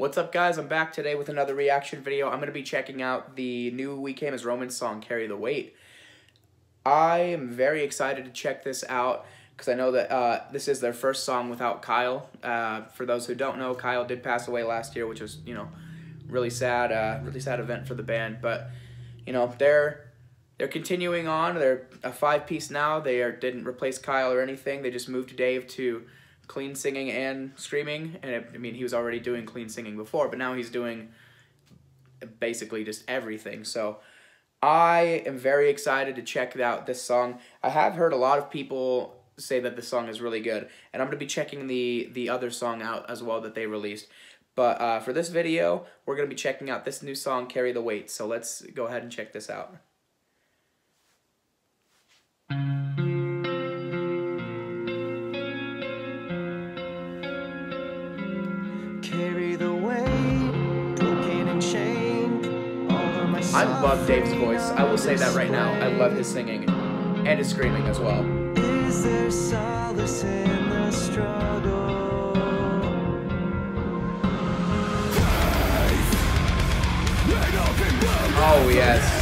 What's up, guys? I'm back today with another reaction video. I'm going to be checking out the new We Came As Romans song, Carry the Weight. I am very excited to check this out because I know that this is their first song without Kyle. For those who don't know, Kyle did pass away last year, which was, you know, really sad event for the band. But, you know, they're continuing on. They're a five-piece now. They didn't replace Kyle or anything. They just moved Dave to clean singing and screaming, and I mean, he was already doing clean singing before, but now he's doing basically just everything. So I am very excited to check out this song. I have heard a lot of people say that the song is really good, and I'm going to be checking the other song out as well that they released. But for this video, we're going to be checking out this new song, Carry the Weight. So let's go ahead and check this out. I love Dave's voice. I will say that right now. I love his singing and his screaming as well. Is there solace in the struggle? Oh, yes.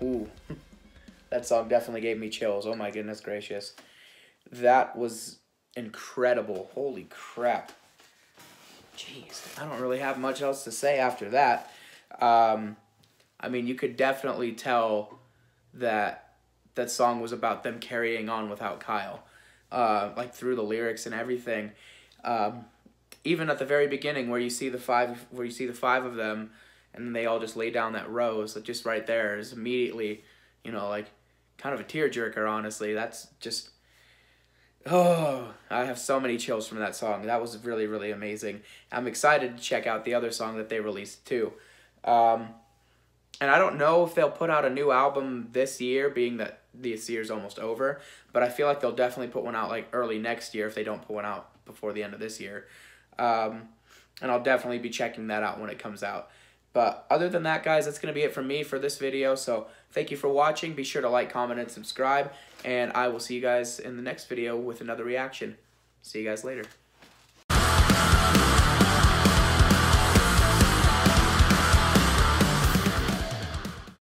Ooh, that song definitely gave me chills. Oh my goodness gracious. That was incredible. Holy crap. Jeez, I don't really have much else to say after that. I mean, you could definitely tell that that song was about them carrying on without Kyle, like through the lyrics and everything. even at the very beginning where you see the five, of them, and they all just lay down that row, so just right there is immediately, you know, like kind of a tearjerker. Honestly, that's just, oh, I have so many chills from that song. That was really, really amazing. I'm excited to check out the other song that they released too. And I don't know if they'll put out a new album this year, being that this year's almost over, but I feel like they'll definitely put one out like early next year if they don't put one out before the end of this year. And I'll definitely be checking that out when it comes out. But other than that, guys, that's going to be it from me for this video. So thank you for watching. Be sure to like, comment, and subscribe. And I will see you guys in the next video with another reaction. See you guys later.